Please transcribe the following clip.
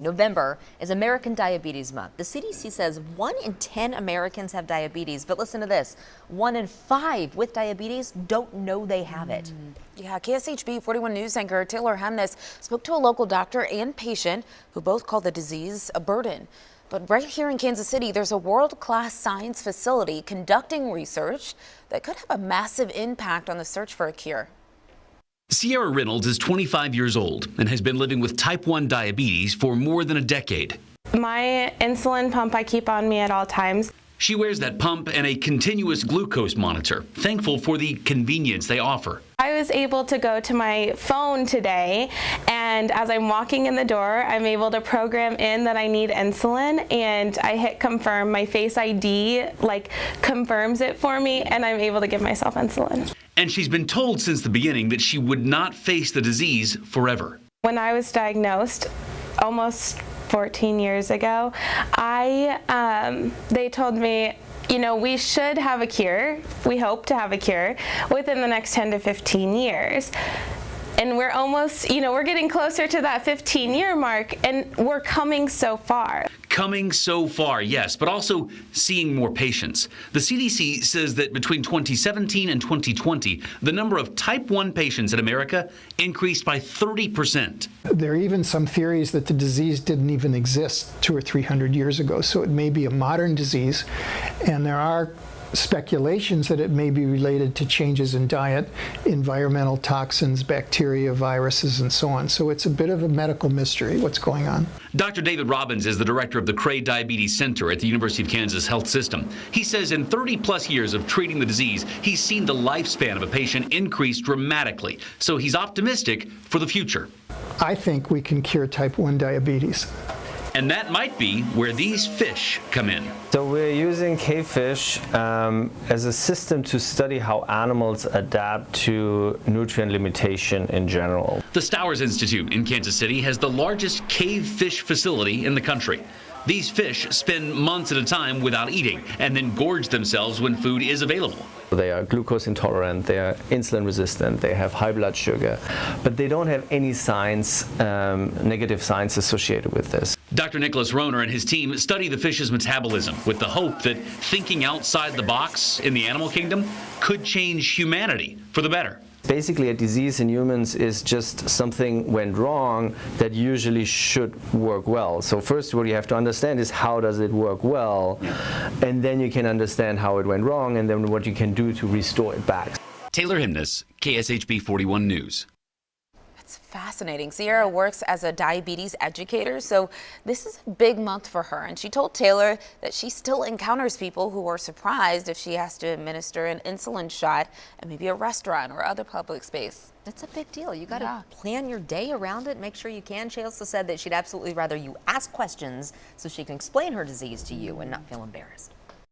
November is American Diabetes Month. The CDC says 1 in 10 Americans have diabetes, but listen to this, 1 in 5 with diabetes don't know they have it. Yeah, KSHB 41 News anchor Taylor Hemness spoke to a local doctor and patient who both called the disease a burden. But right here in Kansas City, there's a world-class science facility conducting research that could have a massive impact on the search for a cure. Sierra Reynolds is 25 years old and has been living with type 1 diabetes for more than a decade. My insulin pump I keep on me at all times. She wears that pump and a continuous glucose monitor, thankful for the convenience they offer. I was able to go to my phone today, and as I'm walking in the door, I'm able to program in that I need insulin, and I hit confirm. My Face ID like confirms it for me, and I'm able to give myself insulin. And she's been told since the beginning that she would not face the disease forever. When I was diagnosed almost 14 years ago, they told me, you know, we should have a cure. We hope to have a cure within the next 10 to 15 years. And we're almost, you know, we're getting closer to that 15-year mark, and we're coming so far. Coming so far, yes, but also seeing more patients. The CDC says that between 2017 and 2020, the number of type 1 patients in America increased by 30%. There are even some theories that the disease didn't even exist 200 or 300 years ago, so it may be a modern disease, and there are speculations that it may be related to changes in diet, environmental toxins, bacteria, viruses, and so on. So it's a bit of a medical mystery what's going on. Dr. David Robbins is the director of the Kray Diabetes Center at the University of Kansas Health System. He says in 30-plus years of treating the disease, he's seen the lifespan of a patient increase dramatically. So he's optimistic for the future. I think we can cure type 1 diabetes. And that might be where these fish come in. So we're using K-fish as a system to study how animals adapt to nutrient limitation in general. The Stowers Institute in Kansas City has the largest cave fish facility in the country. These fish spend months at a time without eating and then gorge themselves when food is available. They are glucose intolerant, they are insulin resistant, they have high blood sugar, but they don't have any signs, negative signs associated with this. Dr. Nicholas Rohner and his team study the fish's metabolism with the hope that thinking outside the box in the animal kingdom could change humanity for the better. Basically, a disease in humans is just something went wrong that usually should work well. So first, what you have to understand is how does it work well, and then you can understand how it went wrong and then what you can do to restore it back. Taylor Hemness, KSHB 41 News. It's fascinating. Sierra works as a diabetes educator, so this is a big month for her. And she told Taylor that she still encounters people who are surprised if she has to administer an insulin shot at maybe a restaurant or other public space. That's a big deal. You got to plan your day around it, make sure you can. She also said that she'd absolutely rather you ask questions so she can explain her disease to you and not feel embarrassed.